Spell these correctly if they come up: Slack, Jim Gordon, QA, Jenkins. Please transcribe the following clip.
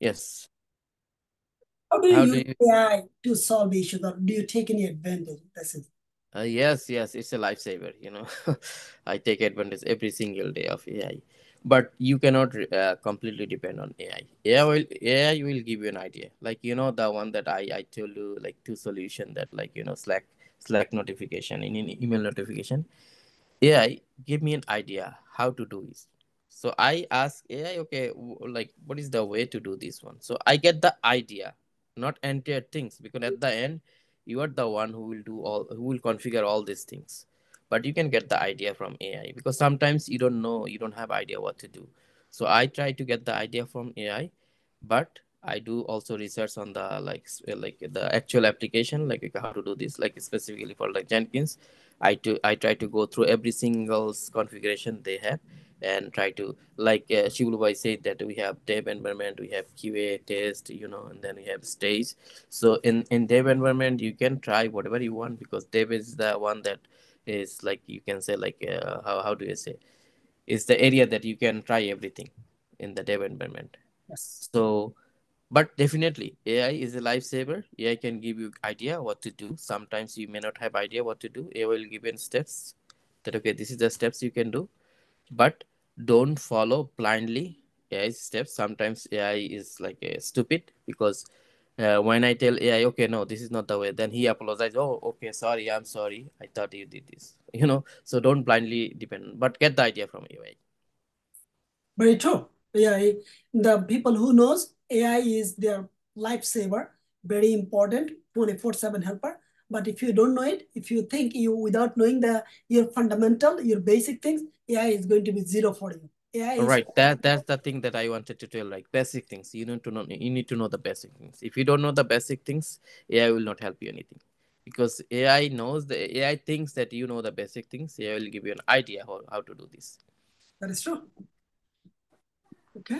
Yes. How do you use AI to solve issues, or do you take any advantage? That's it. Yes, it's a lifesaver. I take advantage every single day of AI, but you cannot completely depend on AI. AI will give you an idea, like the one that I told you, like two solution that Slack notification in an email notification. AI give me an idea how to do this. So I ask AI, okay, like what is the way to do this one? So I get the idea, not entire things, because at the end you are the one who will configure all these things. But you can get the idea from AI, because sometimes you don't have idea what to do. So I try to get the idea from AI, but I do also research on the like the actual application, like how to do this, like specifically for like Jenkins. I try to go through every single configuration they have and try to, like Shivulubai said, that we have dev environment, we have QA test, and then we have stage. So in dev environment, you can try whatever you want, because dev is the one that is like, you can say like, how do you say? It's the area that you can try everything in the dev environment. Yes. So, but definitely AI is a lifesaver. AI can give you idea what to do. Sometimes you may not have idea what to do. AI will give you steps that, okay, this is the steps you can do. But don't follow blindly AI's steps. Sometimes AI is like stupid, because when I tell AI, okay, no, this is not the way, then he apologizes. Oh, okay, sorry, I'm sorry. I thought you did this. So don't blindly depend, but get the idea from AI. Very true. AI, the people who knows AI is their lifesaver, very important, 24/7 helper. But if you don't know it, if you think without knowing your fundamental, your basic things, AI is going to be zero for you. AI right. That's the thing that I wanted to tell, like basic things. You need to know the basic things. If you don't know the basic things, AI will not help you anything. Because AI knows, the AI thinks that you know the basic things. AI will give you an idea how to do this. That is true. Okay.